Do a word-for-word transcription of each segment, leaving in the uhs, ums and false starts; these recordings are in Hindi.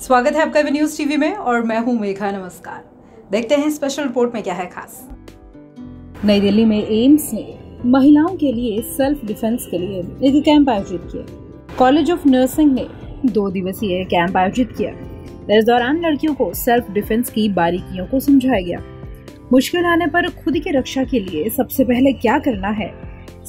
स्वागत है आपका न्यूज़ टीवी में और मैं हूं मेघा। नमस्कार। देखते हैं स्पेशल रिपोर्ट में क्या है खास। नई दिल्ली में एम्स ने महिलाओं के लिए सेल्फ डिफेंस के लिए एक कैंप आयोजित किया। कॉलेज ऑफ नर्सिंग ने दो दिवसीय कैंप आयोजित किया। इस दौरान लड़कियों को सेल्फ डिफेंस की बारीकियों को समझाया गया। मुश्किल आने पर खुद की रक्षा के लिए सबसे पहले क्या करना है,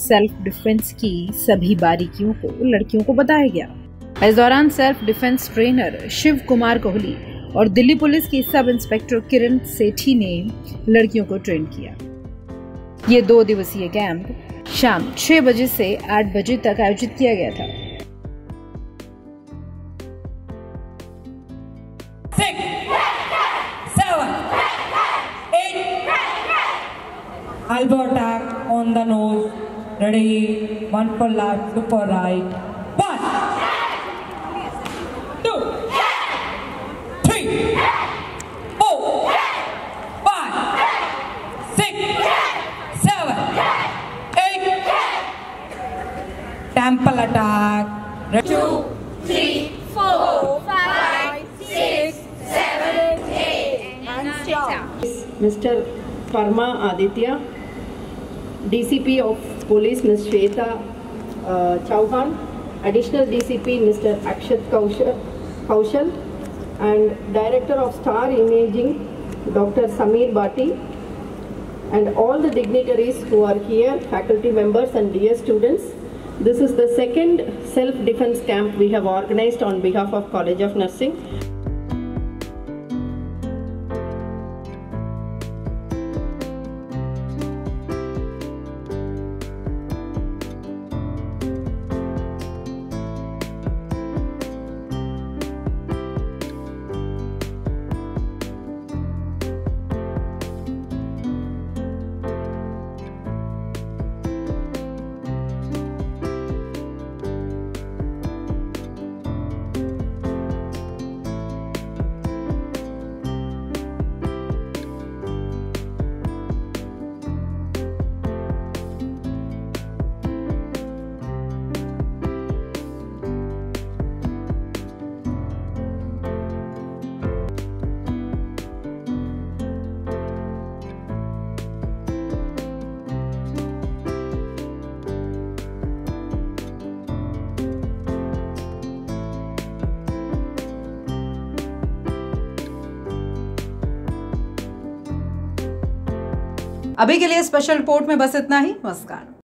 सेल्फ डिफेंस की सभी बारीकियों को लड़कियों को बताया गया। इस दौरान self defence trainer Shiv Kumar Kohli और दिल्ली पुलिस के सब इंस्पेक्टर किरण सेठी ने लड़कियों को ट्रेन किया। ये दो दिवसीय कैंप शाम छह बजे से आठ बजे तक आयोजित किया गया था। अल्बर्टा on the nose, ready, one पर लेफ्ट, टू पर right. Temple attack. Two, three, four, five, six, seven, eight, and stop. Mister Parma Aditya, D C P of Police Miz Shweta uh, Chauhan, Additional D C P Mister Akshat Kaushal, Kaushal, and Director of Star Imaging Doctor Samir Bhatti, and all the dignitaries who are here, faculty members and dear students. This is the second self-defense camp we have organized on behalf of College of Nursing. अभी के लिए स्पेशल रिपोर्ट में बस इतना ही। नमस्कार।